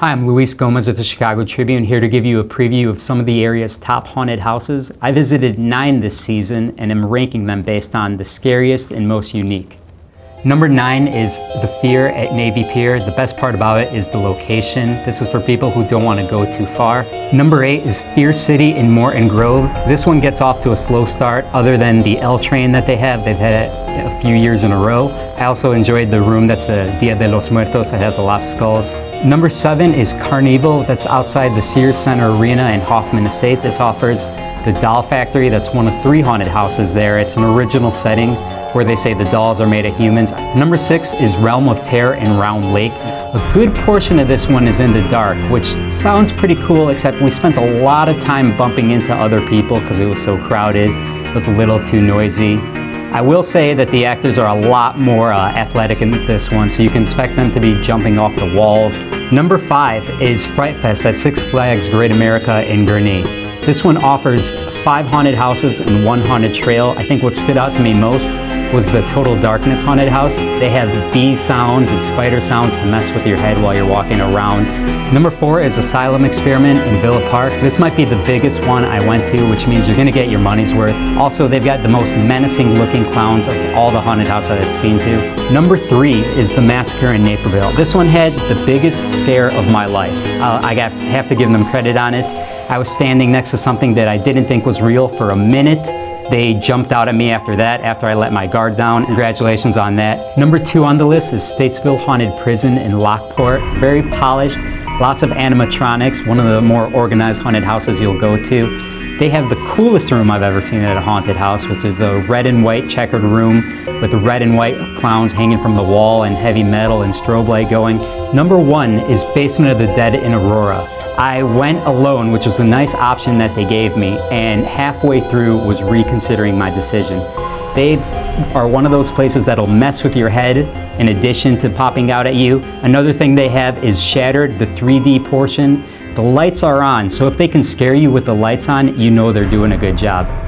Hi, I'm Luis Gomez of the Chicago Tribune, here to give you a preview of some of the area's top haunted houses. I visited 9 this season and am ranking them based on the scariest and most unique. Number 9 is the Fear at Navy Pier. The best part about it is the location. This is for people who don't want to go too far. Number 8 is Fear City in Morton Grove. This one gets off to a slow start. Other than the L train that they have, they've had it a few years in a row. I also enjoyed the room that's the Dia de los Muertos that has a lot of skulls. Number 7 is Carnival. That's outside the Sears Center Arena in Hoffman Estates. This offers the Doll Factory. That's one of 3 haunted houses there. It's an original setting where they say the dolls are made of humans. Number 6 is Realm of Terror in Round Lake. A good portion of this one is in the dark, which sounds pretty cool, except we spent a lot of time bumping into other people because it was so crowded. It was a little too noisy. I will say that the actors are a lot more athletic in this one, so you can expect them to be jumping off the walls. Number 5 is Fright Fest at Six Flags Great America in Gurnee. This one offers 5 haunted houses and 1 haunted trail. I think what stood out to me most was the Total Darkness haunted house. They have bee sounds and spider sounds to mess with your head while you're walking around. Number 4 is Asylum Experiment in Villa Park. This might be the biggest one I went to, which means you're gonna get your money's worth. Also, they've got the most menacing looking clowns of all the haunted houses I've seen to. Number 3 is The Massacre in Naperville. This one had the biggest scare of my life. I have to give them credit on it. I was standing next to something that I didn't think was real for a minute. They jumped out at me after that, after I let my guard down. Congratulations on that. Number 2 on the list is Statesville Haunted Prison in Lockport. It's very polished, lots of animatronics, one of the more organized haunted houses you'll go to. They have the coolest room I've ever seen at a haunted house, which is a red and white checkered room with red and white clowns hanging from the wall and heavy metal and strobe light going. Number 1 is Basement of the Dead in Aurora. I went alone, which was a nice option that they gave me, and halfway through was reconsidering my decision. They are one of those places that'll mess with your head in addition to popping out at you. Another thing they have is Shattered, the 3D portion. The lights are on, so if they can scare you with the lights on, you know they're doing a good job.